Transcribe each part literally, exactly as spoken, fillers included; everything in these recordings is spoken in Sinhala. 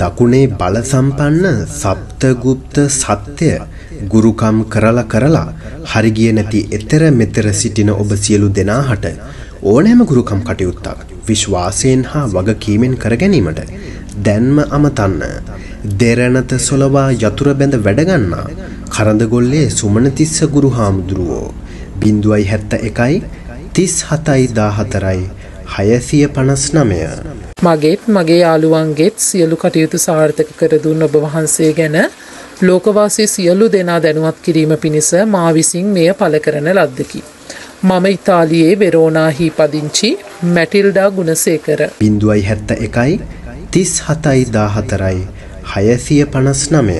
දකුණේ බල සම්පන්න සප්තගුප්ත සත්‍ය ගුරුකම් කරලා කරලා හරි ගියේ නැති එතර මෙතර සිටින ඔබ සියලු දෙනාට ඕනෑම ගුරුකම් කටයුත්තක් විශ්වාසයෙන් හා වගකීමෙන් කර ගැනීමට දැන්ම අමතන්න. දෙරණත සොලවා යතුරු බැඳ වැඩ ගන්නා කරඳගොල්ලේ සුමනතිස්ස ගුරු හාමුදුරුවෝ බිංදුවයි හැත්තෑ එකයි තිස් හතයි දා හතරයි හයසිය පනස් නමය. මගේත් මගේ යාළුවන්ගේත් සියලු කටයුතු සාර්ථක කර දුන් ඔබ වහන්සේ ගැන ලෝකවාසී සියලු දෙනා දැනුවත් කිරීම පිණිස මා විසින් මෙය පළ කරන ලද්දකි. මම ඉතාලියේ වෙරෝනාහි පදිංචි මැටිල්ඩා ගුණසේකර බිංදුවයි හැත්තෑ එකයි තිස් හතයි දා හතරයි හයසිය පනස් නමය.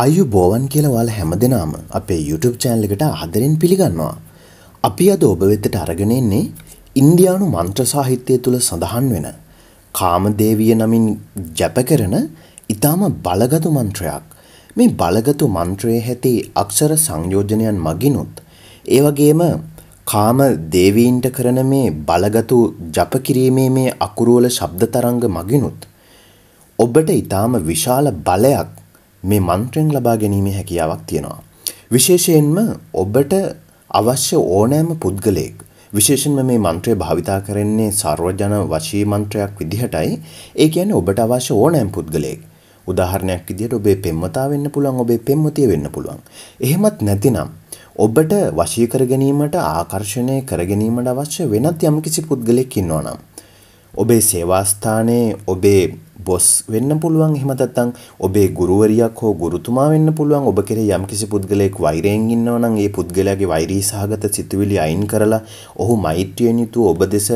आयु बोवन के वाल हेमदेनाम अपे यूट्यूब चैनल गटा आदरेन पिलिगन्वा अपि अद ओब वेतट अरगन इन्ने ඉන්දියානු මන්ත්‍ර සාහිත්‍ය තුල සඳහන් වෙන කාමදේවිය නමින් ජප කරන ඊටම බලගත් මන්ත්‍රයක්. මේ බලගත් මන්ත්‍රයේ ඇති අක්ෂර සංයෝජනයන් මගිනුත් ඒ වගේම කාමදේවීන්ට කරන මේ බලගත් ජප කිරීමේ මේ අකුරු වල ශබ්ද තරංග මගිනුත් ඔබට ඊටම විශාල බලයක් මේ මන්ත්‍රෙන් ලබා ගැනීමේ හැකියාවක් තියෙනවා. විශේෂයෙන්ම ඔබට අවශ්‍ය ඕනෑම පුද්ගලයෙක් විශේෂයෙන්ම මේ මන්ත්‍රය භාවිතා කරන්නේ සර්වජන වශී මන්ත්‍රයක් විදිහටයි. ඒ කියන්නේ ඔබට අවශ්‍ය ඕනෑම පුද්ගලයෙක්. උදාහරණයක් විදිහට ඔබේ පෙම්වතා වෙන්න පුළුවන්, ඔබේ පෙම්වතිය වෙන්න පුළුවන්. එහෙමත් නැතිනම් ඔබට වශී කර ගැනීමට ආකර්ෂණය කර ගැනීමට අවශ්‍ය වෙනත් යම්කිසි පුද්ගලයෙක් ඉන්නවා නම් ඔබේ සේවා ස්ථානයේ ඔබේ බොස් වෙන්න පුළුවන්. එහෙම නැත්නම් ඔබේ ගුරුවරියක් හෝ ගුරුතුමා වෙන්න පුළුවන්. ඔබ කෙරේ යම්කිසි පුද්ගලයෙක් වෛරයෙන් ඉන්නවා නම් ඒ පුද්ගලයාගේ වෛරී සහගත සිතුවිලි අයින් කරලා ඔහු මෛත්‍රියෙන් යුතුව ඔබ දෙස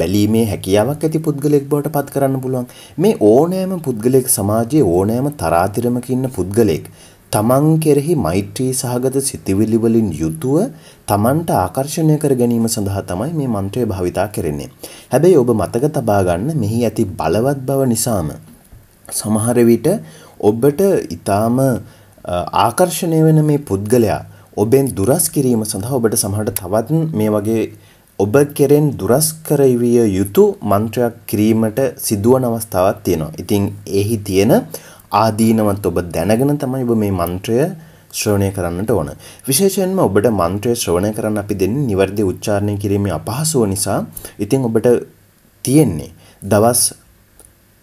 බැලීමේ හැකියාවක් ඇති පුද්ගලයෙක් බවට පත් කරන්න පුළුවන්. මේ ඕනෑම පුද්ගලයෙක් සමාජයේ ඕනෑම තරාතිරමක ඉන්න පුද්ගලයෙක් තමන් කෙරෙහි මෛත්‍රී සහගත සිතුවිලි වලින් යුතුව තමන්ට ආකර්ෂණය කර ගැනීම සඳහා තමයි මේ මන්ත්‍රය භාවිතා කරන්නේ. හැබැයි ඔබ මතක තබා ගන්න මෙහි ඇති බලවත් බව නිසාම සමහර විට ඔබට ඊටාම ආකර්ෂණය වෙන මේ පුද්ගලයා ඔබෙන් දුරස් කිරීම සඳහා ඔබට සමහරට තවත් මේ වගේ ඔබ කෙරෙන් දුරස් කරවිය යුතු මන්ත්‍රයක් කිරීමට සිදුවන අවස්ථාවක් තියෙනවා. ඉතින් එහි තියෙන ආදීනවත් ඔබ දැනගෙන තමයි ඔබ මේ මන්ත්‍රය ශ්‍රවණය කරන්නට ඕන. විශේෂයෙන්ම ඔබට මන්ත්‍රය ශ්‍රවණය කරන්න අපි දෙන්නේ නිවැරදි උච්චාරණය කිරීමේ අපහසුව නිසා. ඉතින් ඔබට තියෙන්නේ දවස්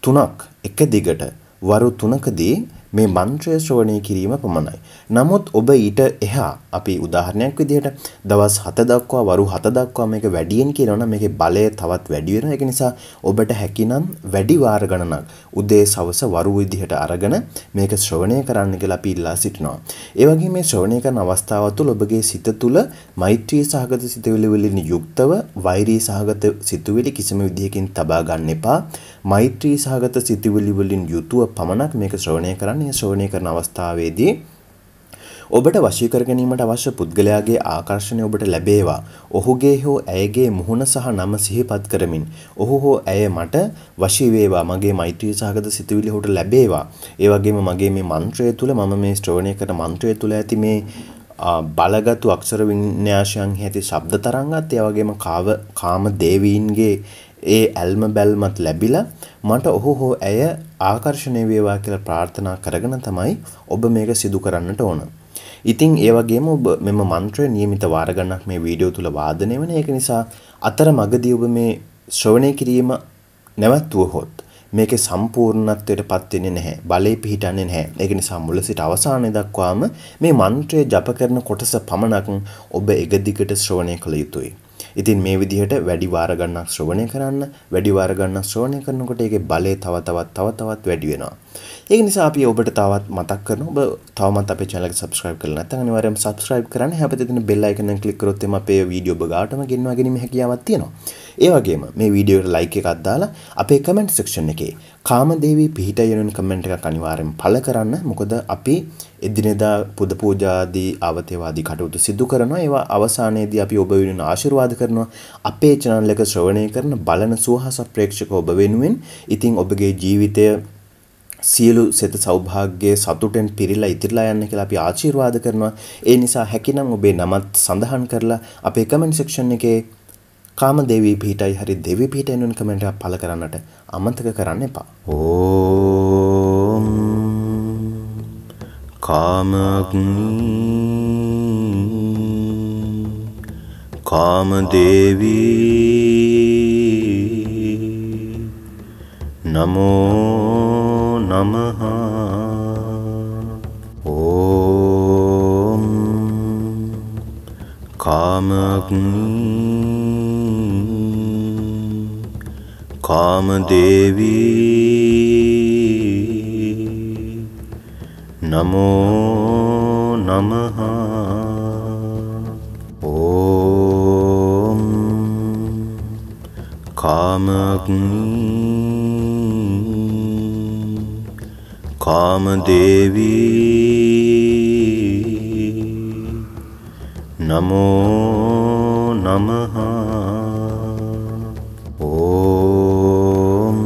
තුනක් එක දිගට වරු තුනකදී මේ මන්ත්‍රය ශ්‍රවණය කිරීම පමණයි. නමුත් ඔබ ඊට එහා අපි උදාහරණයක් විදිහට දවස් හත දක්වා වරු හත දක්වා මේක වැඩියෙන් කියනවා නම් මේකේ බලය තවත් වැඩි වෙනවා. ඒක නිසා ඔබට හැකිනම් වැඩි වාර ගණනක් උදේ සවස වරු විදිහට අරගෙන මේක ශ්‍රවණය කරන්න කියලා අපි ඉල්ලා සිටිනවා. ඒ වගේම මේ ශ්‍රවණය කරන අවස්ථාව තුළ ඔබගේ සිත තුළ මෛත්‍රී සහගත සිතුවිලි වලින් යුක්තව වෛරී සහගත සිතුවිලි කිසිම විදිහකින් තබා ගන්න එපා. මෛත්‍රී සහගත සිතුවිලි වලින් යුතුව පමණක් මේක ශ්‍රවණය කරන්න. ශ්‍රවණය කරන අවස්ථාවේදී ඔබට වශී කර ගැනීමට අවශ්‍ය පුද්ගලයාගේ ආකර්ෂණය ඔබට ලැබේවා. ඔහුගේ හෝ ඇයගේ මුහුණ සහ නම සිහිපත් කරමින් ඔහු හෝ ඇය මට වශී වේවා, මගේ මෛත්‍රී සහගත සිතුවිලි ඔහුට ලැබේවා. ඒ වගේම මගේ මේ මන්ත්‍රය තුළ මම මේ ශ්‍රවණය කරන මන්ත්‍රය තුළ ඇති මේ බලගත් අක්ෂර වින්‍යාසයන්හි ඇති ශබ්ද තරංගත් ඒ වගේම කාව කාම දේවීන්ගේ ඒ ඇල්ම බැල්මත් ලැබිලා මට ඔහු හෝ ඇය ආකර්ෂණය වේවා කියලා ප්‍රාර්ථනා කරගෙන තමයි ඔබ මේක සිදු කරන්නට ඕන. ඉතින් ඒ වගේම ඔබ මෙම මන්ත්‍රය નિયમિત වාර ගණනක් මේ වීඩියෝ තුල වාදනය වෙන එක නිසා අතරමඟදී ඔබ මේ ශ්‍රවණය කිරීම නැවතුවහොත් මේකේ සම්පූර්ණත්වයට පත් වෙන්නේ නැහැ. බලේ පිහිටන්නේ නැහැ. ඒක නිසා මුල සිට අවසානය දක්වාම මේ මන්ත්‍රය ජප කරන කොටස පමණක් ඔබ එක දිගට ශ්‍රවණය කළ යුතුයි. ඉතින් මේ විදිහට වැඩි වාර ගණනක් ශ්‍රවණය කරන්න. වැඩි වාර ගණනක් ශ්‍රවණය කරනකොට ඒකේ බලය තව තවත් තව තවත් වැඩි වෙනවා. ඒක නිසා අපි ඔබට තවත් මතක් කරනවා ඔබ තවමත් අපේ channel එක subscribe කරලා නැත්නම් අනිවාර්යයෙන්ම subscribe කරන්න. හැබැයි දෙන bell icon එක click කරොත් එම අපේ වීඩියෝ ඔබ ගාටම ගෙන්වා ගැනීම හැකියාවක් තියෙනවා. ඒ වගේම මේ වීඩියෝ එකට like එකක් දාලා අපේ comment section එකේ කාමදේවී පිහිටයන comment එකක් අනිවාර්යයෙන්ම පළ කරන්න. මොකද අපි එදිනෙදා පුද පූජාදී ආවතේවාදී කටයුතු සිදු කරනවා. ඒවා අවසානයේදී අපි ඔබ වෙනුවෙන් ආශිර්වාද කරනවා. අපේ channel එක ශ්‍රවණය කරන බලන සුවහස ප්‍රේක්ෂක ඔබ වෙනුවෙන් ඉතින් ඔබගේ ජීවිතය සියලු සෙත සෞභාග්‍යයේ සතුටෙන් පිරීලා ඉතිරලා යන්න කියලා අපි ආශිර්වාද කරනවා. ඒ නිසා හැකිනම් ඔබේ නමත් සඳහන් කරලා අපේ comment section එකේ काम देवी भीटई हरी देवी भीट इन कमेंट पाल कराना अमंतक कराने पा ओम कामग्नि कामदेवी नमो नमः ओम कामग्नि कामदेवी नमो नमः ओम कामग्नि कामदेवी नमो नमः ओम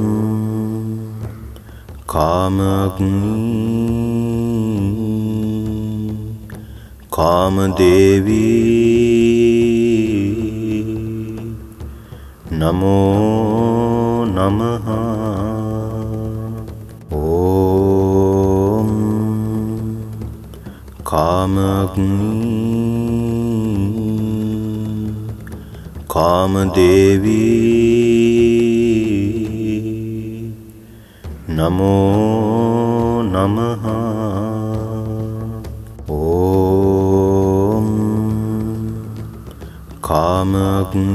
कामग्नि कामदेवी नमो नमः कामग्नि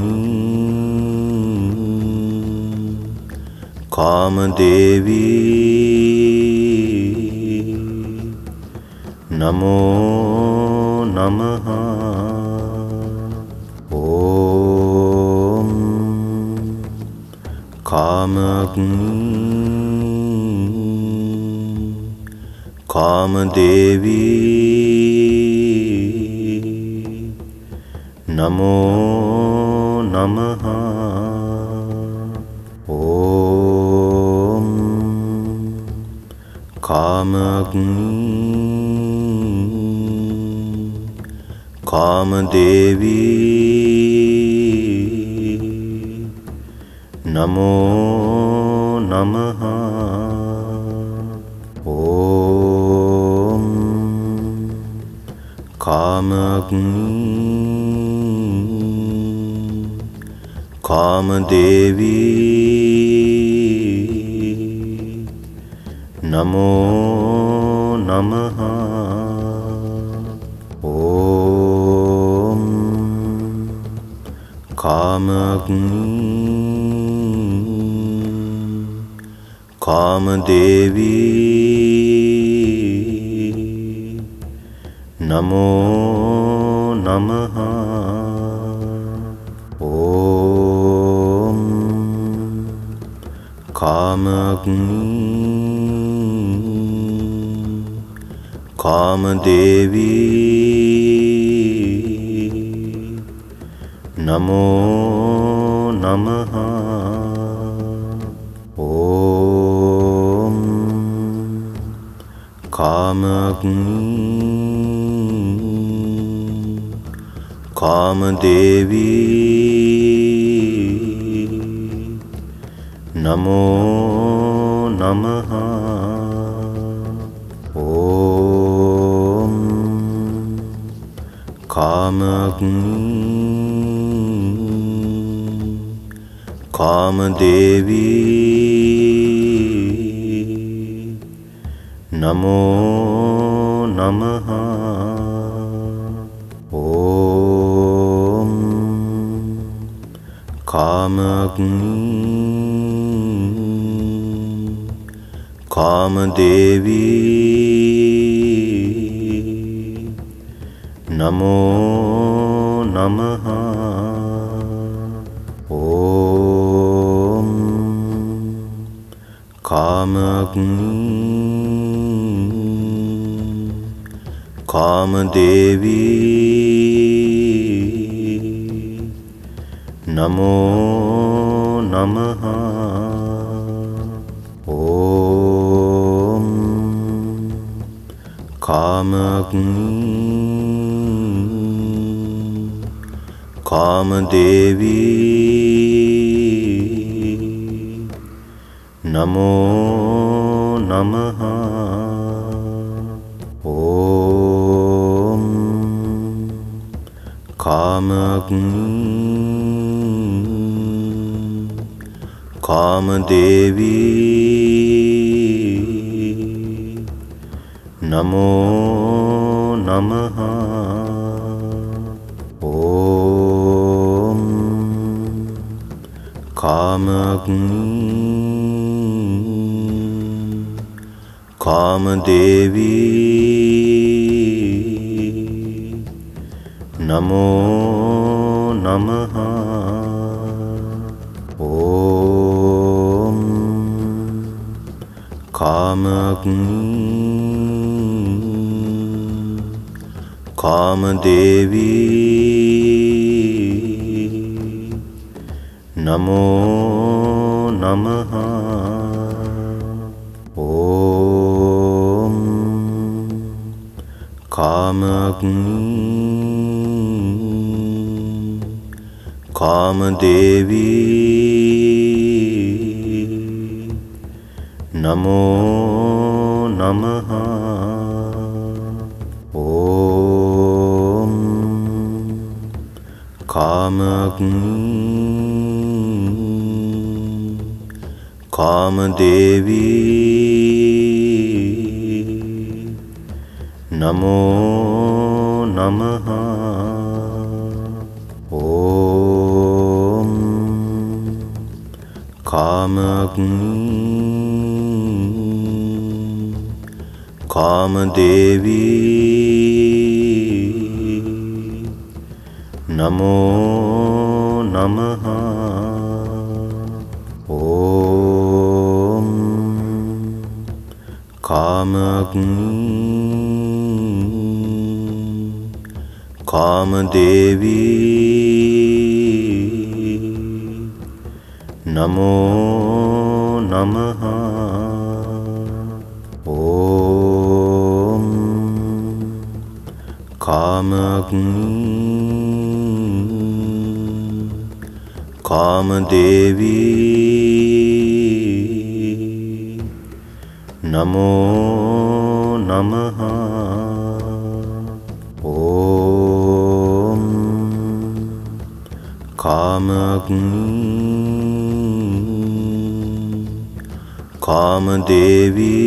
कामदेवी नमो नमः ओम कामग्नि कामदेवी नमो नमः ओम कामग्नि कामदेवी नमो नमः ओम कामग्नि कामदेवी नमो नमः ओम कामग्नि कामदेवी नमो नमः कामग्नि कामदेवी नमो नमः ओम कामग्नि कामदेवी नमो नमः ओम कामग्नि कामदेवी नमो नमः ओम कामग्नि कामदेवी नमो नमः ओम कामग्नि कामदेवी नमो नमः कामग्नि कामदेवी नमो नमः ओम कामग्नि कामदेवी नमो नमः। ॐ कामग्नि कामदेवी नमो नमः। ॐ कामग्नि कामदेवी नमो नमः। ॐ कामग्नि कामदेवी नमो नमः। ॐ कामग्नि कामदेवी नमो नमः। कामग्नि कामदेवी नमो नमः। ॐ कामग्नि कामदेवी नमो नमः। ॐ कामग्नि कामदेवी नमो नमः। ॐ कामग्नि कामदेवी नमो नमः। ॐ कामग्नि कामदेवी नमो नमः। कामग्नि कामदेवी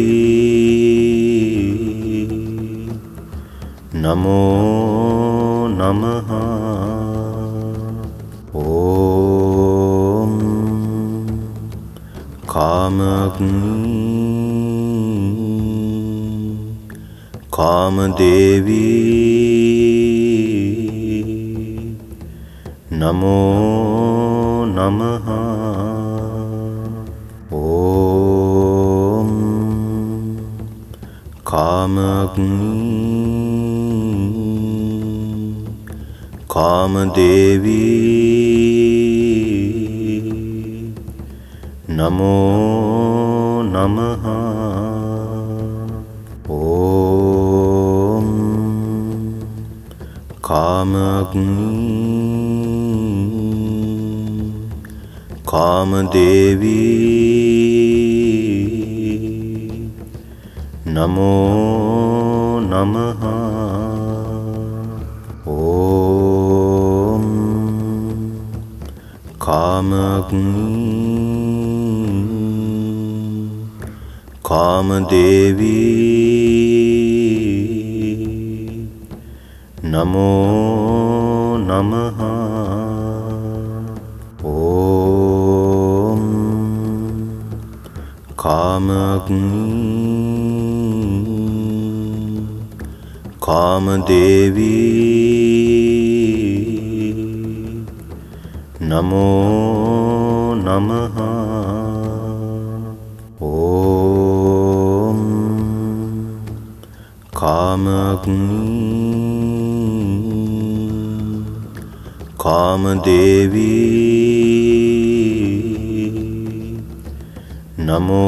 नमो नमः। ॐ कामग्नि कामदेवी नमो नमः। ॐ कामग्नि कामदेवी नमो नमः। ॐ कामग्नि कामदेवी नमो नमः। ॐ कामग्नि कामदेवी नमो नमः। कामग्नि कामदेवी नमो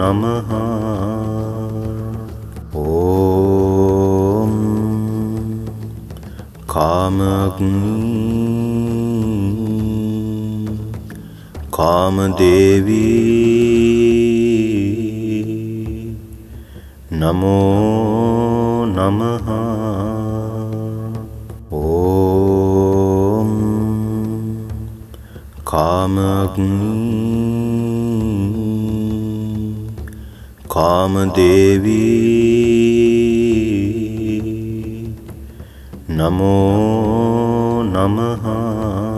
नमः। ॐ कामग्नि कामदेवी नमो नमः। ॐ कामग्नि कामदेवी नमो नमः।